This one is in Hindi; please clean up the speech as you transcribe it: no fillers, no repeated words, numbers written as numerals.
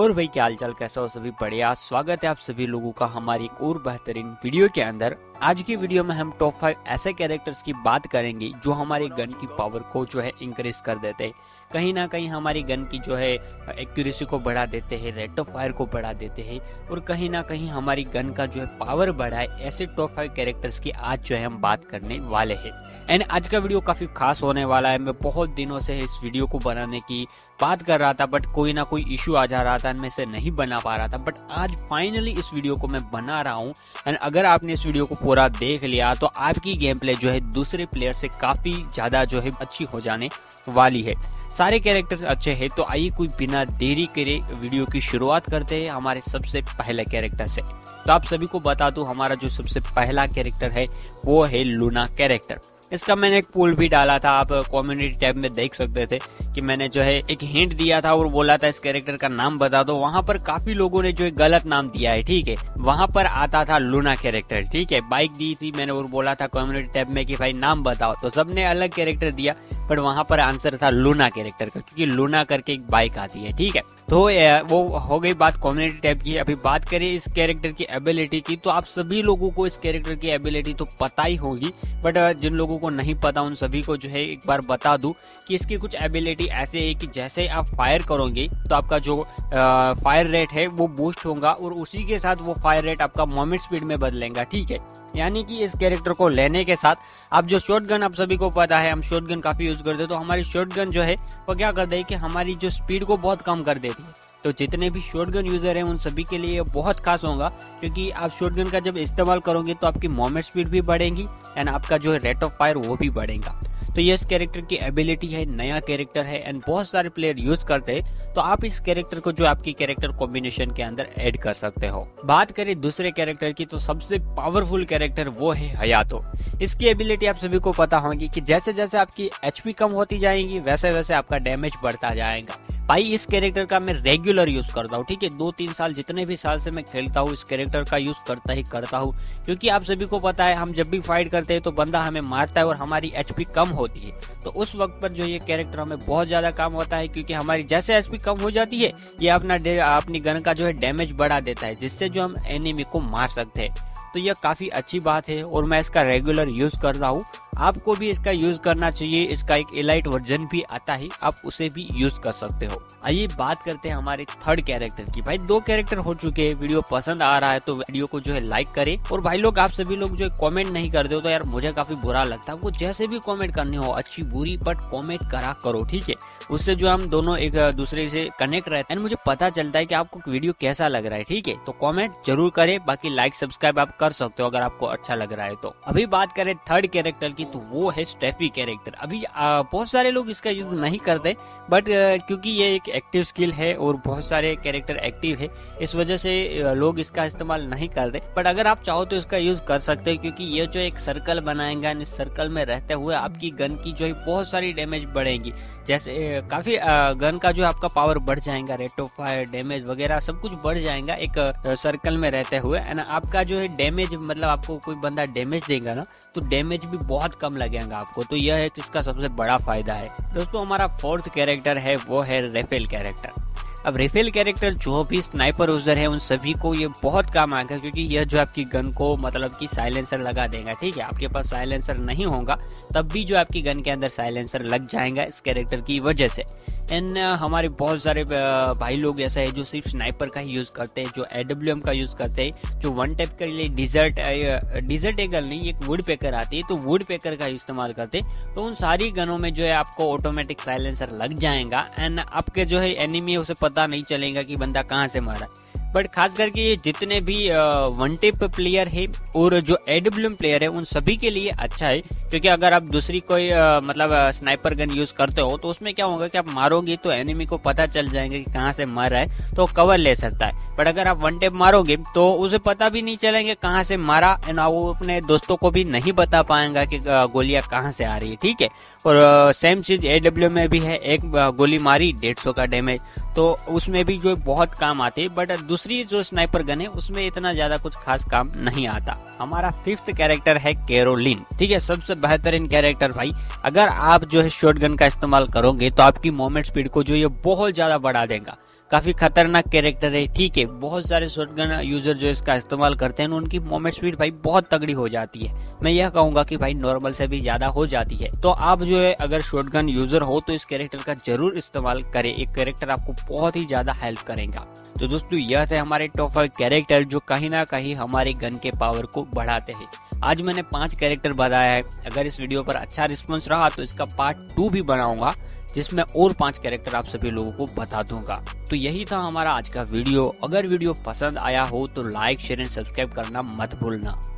और भाई क्या हालचाल, कैसा हो सभी? बढ़िया। स्वागत है आप सभी लोगों का हमारी एक और बेहतरीन वीडियो के अंदर। आज की वीडियो में हम टॉप 5 ऐसे कैरेक्टर्स की बात करेंगे जो हमारे गन की पावर को जो है इंक्रीज कर देते हैं, कहीं ना कहीं हमारी गन की जो है एक्यूरेसी को बढ़ा देते हैं, रेट ऑफ फायर को बढ़ा देते हैं और कहीं ना कहीं हमारी गन का जो है पावर बढ़ाए। ऐसे टॉप 5 कैरेक्टर्स की आज जो है हम बात करने वाले हैं। एंड आज का वीडियो काफ़ी खास होने वाला है। मैं बहुत दिनों से इस वीडियो को बनाने की बात कर रहा था बट कोई ना कोई इशू आ जा रहा था, मैं इसे नहीं बना पा रहा था, बट आज फाइनली इस वीडियो को मैं बना रहा हूँ। एंड अगर आपने इस वीडियो को पूरा देख लिया तो आपकी गेम प्ले जो है दूसरे प्लेयर से काफ़ी ज़्यादा जो है अच्छी हो जाने वाली है। सारे कैरेक्टर्स अच्छे हैं तो आइए कोई बिना देरी करे वीडियो की शुरुआत करते हैं हमारे सबसे पहले कैरेक्टर से। तो आप सभी को बता दूं, हमारा जो सबसे पहला कैरेक्टर है वो है लूना कैरेक्टर। इसका मैंने एक पोल भी डाला था, आप कम्युनिटी टैब में देख सकते थे कि मैंने जो है एक हिंट दिया था और बोला था इस कैरेक्टर का नाम बता दो। वहाँ पर काफी लोगों ने जो है गलत नाम दिया है, ठीक है। वहाँ पर आता था लूना कैरेक्टर, ठीक है। बाइक दी थी मैंने और बोला था कम्युनिटी टैब में कि भाई नाम बताओ, तो सबने अलग कैरेक्टर दिया पर वहाँ पर आंसर था लूना कैरेक्टर का, क्योंकि लूना करके एक बाइक आती है, ठीक है। तो वो हो गई बात कम्युनिटी टैब की। अभी बात करें इस कैरेक्टर की एबिलिटी की, तो आप सभी लोगों को इस कैरेक्टर की एबिलिटी तो पता ही होगी, बट जिन लोगों को नहीं पता उन सभी को जो है एक बार बता दूं कि इसकी कुछ एबिलिटी ऐसे है कि जैसे आप फायर करोगे तो आपका जो फायर रेट है वो बूस्ट होगा और उसी के साथ वो फायर रेट आपका मोमेंट स्पीड में बदलेगा, ठीक है। यानी कि इस कैरेक्टर को लेने के साथ आप जो शॉटगन, आप सभी को पता है हम शॉटगन काफ़ी यूज़ करते हैं, तो हमारी शॉटगन जो है वो क्या कर देगी कि हमारी जो स्पीड को बहुत कम कर देती है। तो जितने भी शॉटगन यूज़र हैं उन सभी के लिए बहुत खास होगा, क्योंकि आप शॉटगन का जब इस्तेमाल करोगे तो आपकी मोमेंट स्पीड भी बढ़ेगी एंड आपका जो है रेट ऑफ फायर वो भी बढ़ेगा। तो ये इस कैरेक्टर की एबिलिटी है, नया कैरेक्टर है एंड बहुत सारे प्लेयर यूज करते हैं, तो आप इस कैरेक्टर को जो आपकी कैरेक्टर कॉम्बिनेशन के अंदर ऐड कर सकते हो। बात करें दूसरे कैरेक्टर की, तो सबसे पावरफुल कैरेक्टर वो है हयातो। इसकी एबिलिटी आप सभी को पता होगी कि जैसे जैसे आपकी एचपी कम होती जाएगी वैसे वैसे आपका डैमेज बढ़ता जाएगा। भाई इस कैरेक्टर का मैं रेगुलर यूज़ करता हूँ, ठीक है। 2-3 साल जितने भी साल से मैं खेलता हूँ इस कैरेक्टर का यूज़ करता हूँ, क्योंकि आप सभी को पता है हम जब भी फाइट करते हैं तो बंदा हमें मारता है और हमारी एचपी कम होती है, तो उस वक्त पर जो ये कैरेक्टर हमें बहुत ज़्यादा काम होता है, क्योंकि हमारी जैसे एचपी कम हो जाती है ये अपनी गन का जो है डैमेज बढ़ा देता है, जिससे जो हम एनिमी को मार सकते हैं। तो यह काफ़ी अच्छी बात है और मैं इसका रेगुलर यूज़ कर रहा हूँ, आपको भी इसका यूज़ करना चाहिए। इसका एक एलाइट वर्जन भी आता है, आप उसे भी यूज़ कर सकते हो। आइए बात करते हैं हमारे थर्ड कैरेक्टर की। भाई 2 कैरेक्टर हो चुके हैं, वीडियो पसंद आ रहा है तो वीडियो को जो है लाइक करें। और भाई लोग, आप सभी लोग जो कमेंट नहीं करते हो तो यार मुझे काफ़ी बुरा लगता है। आपको जैसे भी कॉमेंट करनी हो, अच्छी बुरी, बट कॉमेंट करा करो, ठीक है। उससे जो हम दोनों एक दूसरे से कनेक्ट रहते हैं, मुझे पता चलता है कि आपको वीडियो कैसा लग रहा है, ठीक है। तो कॉमेंट जरूर करें, बाकी लाइक सब्सक्राइब आप कर सकते हो अगर आपको अच्छा लग रहा है तो। अभी बात करें थर्ड कैरेक्टर की, तो वो है स्टेफी कैरेक्टर। अभी बहुत सारे लोग इसका यूज नहीं करते, बट क्योंकि ये एक एक्टिव स्किल है और बहुत सारे कैरेक्टर एक्टिव है, इस वजह से लोग इसका इस्तेमाल नहीं करते, बट अगर आप चाहो तो इसका यूज कर सकते हो, क्योंकि ये जो एक सर्कल बनाएगा एंड इस सर्कल में रहते हुए आपकी गन की जो है बहुत सारी डैमेज बढ़ेगी। जैसे काफ़ी गन का जो आपका पावर बढ़ जाएगा, रेट ऑफ फायर, डैमेज वगैरह सब कुछ बढ़ जाएगा एक सर्कल में रहते हुए। एंड आपका जो है डैमेज, मतलब आपको कोई बंदा डैमेज देगा ना तो डैमेज भी बहुत कम लगेगा आपको, तो यह है इसका सबसे बड़ा फायदा है। दोस्तों हमारा फोर्थ कैरेक्टर है वो है रेफेल कैरेक्टर। अब रेफेल कैरेक्टर जो भी स्नाइपर यूजर है उन सभी को ये बहुत काम आएगा, क्योंकि यह जो आपकी गन को मतलब कि साइलेंसर लगा देगा, ठीक है। आपके पास साइलेंसर नहीं होगा तब भी जो आपकी गन के अंदर साइलेंसर लग जाएगा इस कैरेक्टर की वजह से। एंड हमारे बहुत सारे भाई लोग ऐसा है जो सिर्फ स्नाइपर का ही यूज़ करते हैं, जो AWM का यूज़ करते हैं, जो वन टैप के लिए डिजर्ट एगल नहीं, एक वुड पेकर आती है तो वुड पेकर का इस्तेमाल करते हैं। तो उन सारी गनों में जो है आपको ऑटोमेटिक साइलेंसर लग जाएगा एंड आपके जो है एनिमी है उसे पता नहीं चलेगा कि बंदा कहाँ से मारा। बट खास करके ये जितने भी वन टिप प्लेयर है और जो AWM प्लेयर है उन सभी के लिए अच्छा है, क्योंकि अगर आप दूसरी कोई मतलब स्नाइपर गन यूज़ करते हो तो उसमें क्या होगा कि आप मारोगे तो एनिमी को पता चल जाएगा कि कहाँ से मार रहा है, तो कवर ले सकता है। बट अगर आप वन टिप मारोगे तो उसे पता भी नहीं चलेगा कहाँ से मारा एंड वो अपने दोस्तों को भी नहीं बता पाएंगा कि गोलियाँ कहाँ से आ रही है, ठीक है। और सेम चीज़ AWM में भी है, एक गोली मारी 150 का डैमेज, तो उसमें भी जो बहुत काम आते हैं, बट दूसरी जो स्नाइपर गन है उसमें इतना ज़्यादा कुछ खास काम नहीं आता। हमारा फिफ्थ कैरेक्टर है कैरोलिन, ठीक है। सबसे बेहतरीन कैरेक्टर। भाई अगर आप जो है शॉटगन का इस्तेमाल करोगे तो आपकी मोमेंट स्पीड को जो ये बहुत ज़्यादा बढ़ा देगा। काफ़ी खतरनाक कैरेक्टर है, ठीक है। बहुत सारे शॉटगन यूज़र जो इसका इस्तेमाल करते हैं उनकी मोमेंट स्पीड भाई बहुत तगड़ी हो जाती है। मैं यह कहूँगा कि भाई नॉर्मल से भी ज़्यादा हो जाती है। तो आप जो है अगर शॉटगन यूज़र हो तो इस कैरेक्टर का ज़रूर इस्तेमाल करें, एक कैरेक्टर आपको बहुत ही ज़्यादा हेल्प करेगा। तो दोस्तों यह थे हमारे टॉप 5 कैरेक्टर जो कहीं ना कहीं हमारे गन के पावर को बढ़ाते हैं। आज मैंने 5 कैरेक्टर बताया है। अगर इस वीडियो पर अच्छा रिस्पॉन्स रहा तो इसका पार्ट 2 भी बनाऊंगा जिसमें और 5 कैरेक्टर आप सभी लोगों को बता दूंगा। तो यही था हमारा आज का वीडियो। अगर वीडियो पसंद आया हो तो लाइक शेयर एंड सब्सक्राइब करना मत भूलना।